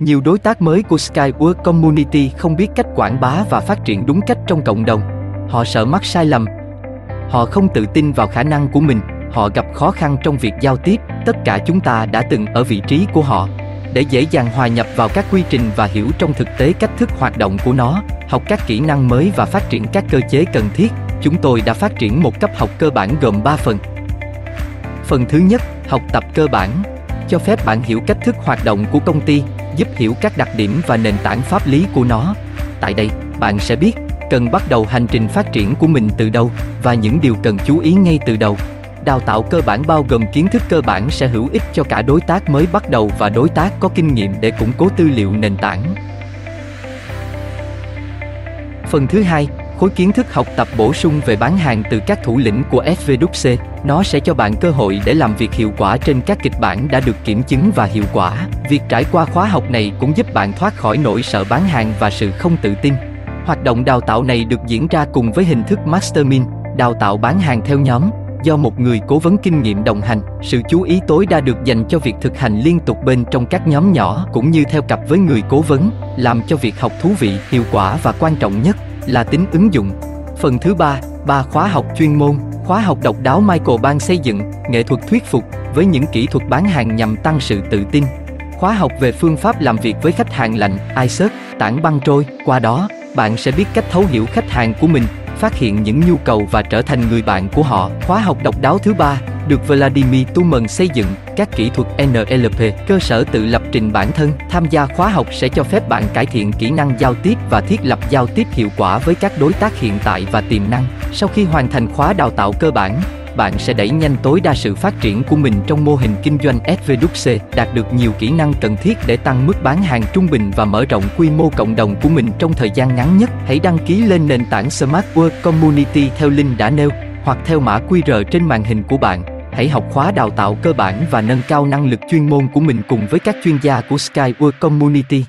Nhiều đối tác mới của Sky World Community không biết cách quảng bá và phát triển đúng cách trong cộng đồng. Họ sợ mắc sai lầm. Họ không tự tin vào khả năng của mình. Họ gặp khó khăn trong việc giao tiếp. Tất cả chúng ta đã từng ở vị trí của họ. Để dễ dàng hòa nhập vào các quy trình và hiểu trong thực tế cách thức hoạt động của nó, học các kỹ năng mới và phát triển các cơ chế cần thiết, chúng tôi đã phát triển một cấp học cơ bản gồm 3 phần. Phần thứ nhất, học tập cơ bản, cho phép bạn hiểu cách thức hoạt động của công ty, giúp hiểu các đặc điểm và nền tảng pháp lý của nó. Tại đây, bạn sẽ biết cần bắt đầu hành trình phát triển của mình từ đâu và những điều cần chú ý ngay từ đầu. Đào tạo cơ bản bao gồm kiến thức cơ bản sẽ hữu ích cho cả đối tác mới bắt đầu và đối tác có kinh nghiệm để củng cố tư liệu nền tảng. Phần thứ hai, khối kiến thức học tập bổ sung về bán hàng từ các thủ lĩnh của SVWC. Nó sẽ cho bạn cơ hội để làm việc hiệu quả trên các kịch bản đã được kiểm chứng và hiệu quả. Việc trải qua khóa học này cũng giúp bạn thoát khỏi nỗi sợ bán hàng và sự không tự tin. Hoạt động đào tạo này được diễn ra cùng với hình thức Mastermind, đào tạo bán hàng theo nhóm, do một người cố vấn kinh nghiệm đồng hành. Sự chú ý tối đa được dành cho việc thực hành liên tục bên trong các nhóm nhỏ cũng như theo cặp với người cố vấn, làm cho việc học thú vị, hiệu quả và quan trọng nhất là tính ứng dụng. Phần thứ ba, 3 khóa học chuyên môn. Khóa học độc đáo Michael Bang xây dựng nghệ thuật thuyết phục với những kỹ thuật bán hàng nhằm tăng sự tự tin. Khóa học về phương pháp làm việc với khách hàng lạnh, iceberg, tảng băng trôi. Qua đó, bạn sẽ biết cách thấu hiểu khách hàng của mình, phát hiện những nhu cầu và trở thành người bạn của họ. Khóa học độc đáo thứ ba được Vladimir xây dựng các kỹ thuật NLP, cơ sở tự lập trình bản thân. Tham gia khóa học sẽ cho phép bạn cải thiện kỹ năng giao tiếp và thiết lập giao tiếp hiệu quả với các đối tác hiện tại và tiềm năng. Sau khi hoàn thành khóa đào tạo cơ bản, bạn sẽ đẩy nhanh tối đa sự phát triển của mình trong mô hình kinh doanh SVWC, đạt được nhiều kỹ năng cần thiết để tăng mức bán hàng trung bình và mở rộng quy mô cộng đồng của mình trong thời gian ngắn nhất. Hãy đăng ký lên nền tảng Smart Work Community theo link đã nêu hoặc theo mã QR trên màn hình của bạn. Hãy học khóa đào tạo cơ bản và nâng cao năng lực chuyên môn của mình cùng với các chuyên gia của Sky World Community.